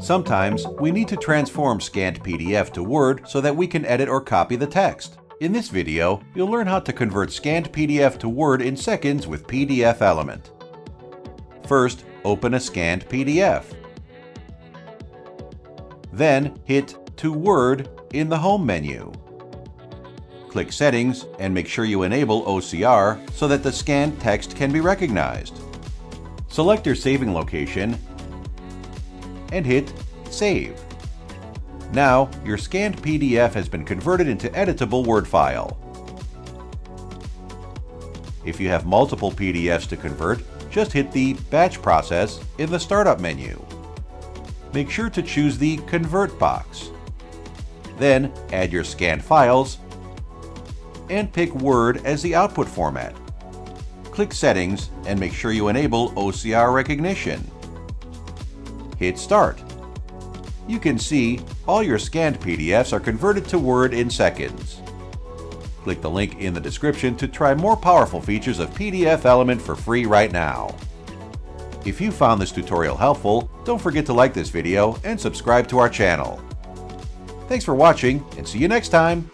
Sometimes we need to transform scanned PDF to Word so that we can edit or copy the text. In this video, you'll learn how to convert scanned PDF to Word in seconds with PDFelement. First, open a scanned PDF. Then hit To Word in the Home menu. Click Settings and make sure you enable OCR so that the scanned text can be recognized. Select your saving location and hit Save. Now, your scanned PDF has been converted into editable Word file. If you have multiple PDFs to convert, just hit the Batch Process in the Startup menu. Make sure to choose the Convert box. Then add your scanned files and pick Word as the output format. Click Settings and make sure you enable OCR recognition. Hit Start. You can see all your scanned PDFs are converted to Word in seconds. Click the link in the description to try more powerful features of PDFelement for free right now. If you found this tutorial helpful, don't forget to like this video and subscribe to our channel. Thanks for watching and see you next time!